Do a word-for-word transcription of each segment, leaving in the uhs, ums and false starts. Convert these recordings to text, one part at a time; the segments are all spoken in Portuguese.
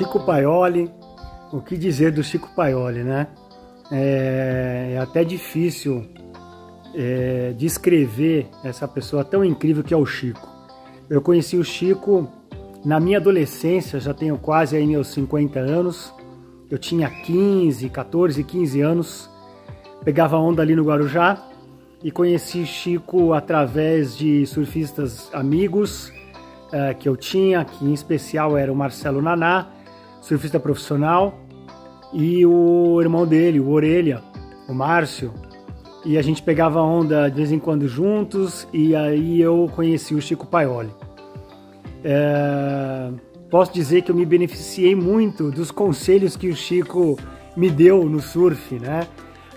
Chico Paioli, o que dizer do Chico Paioli, né? É, é até difícil é, descrever essa pessoa tão incrível que é o Chico. Eu conheci o Chico na minha adolescência, já tenho quase aí meus cinquenta anos. Eu tinha quinze, quatorze, quinze anos, pegava onda ali no Guarujá e conheci Chico através de surfistas amigos uh, que eu tinha, que em especial era o Marcelo Naná, surfista profissional, e o irmão dele, o Orelha, o Márcio. E a gente pegava onda de vez em quando juntos, e aí eu conheci o Chico Paioli. É... Posso dizer que eu me beneficiei muito dos conselhos que o Chico me deu no surf, né?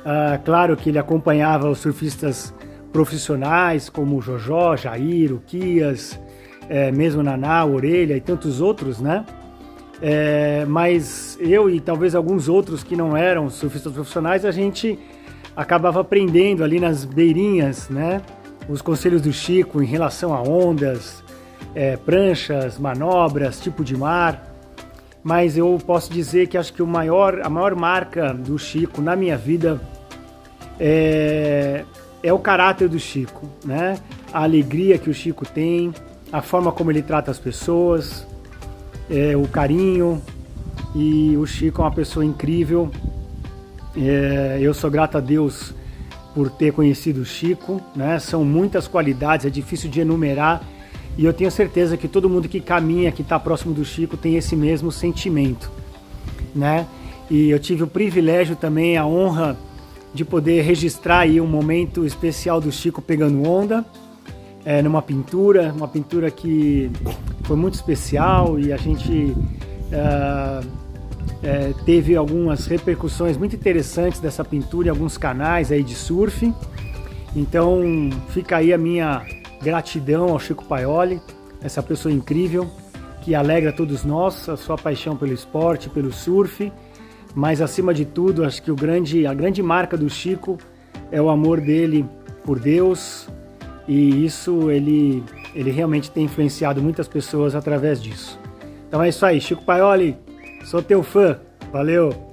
Ah, claro que ele acompanhava os surfistas profissionais como o Jojó, Jair, o Kias, é, mesmo Naná, Orelha e tantos outros, né? É, mas eu e talvez alguns outros que não eram surfistas profissionais, a gente acabava aprendendo ali nas beirinhas, né? Os conselhos do Chico em relação a ondas, É, pranchas, manobras, tipo de mar. Mas eu posso dizer que acho que o maior, a maior marca do Chico na minha vida é, é o caráter do Chico, né? A alegria que o Chico tem, a forma como ele trata as pessoas, é, o carinho. E o Chico é uma pessoa incrível. É, eu sou grato a Deus por ter conhecido o Chico, né? São muitas qualidades, é difícil de enumerar. E eu tenho certeza que todo mundo que caminha, que está próximo do Chico, tem esse mesmo sentimento, né? E eu tive o privilégio também, a honra de poder registrar aí um momento especial do Chico pegando onda, é, numa pintura, uma pintura que foi muito especial, e a gente uh, é, teve algumas repercussões muito interessantes dessa pintura em alguns canais aí de surf. Então fica aí a minha gratidão ao Chico Paioli, essa pessoa incrível que alegra todos nós, a sua paixão pelo esporte, pelo surf, mas acima de tudo, acho que o grande, a grande marca do Chico é o amor dele por Deus, e isso ele, ele realmente tem influenciado muitas pessoas através disso. Então é isso aí, Chico Paioli, sou teu fã, valeu!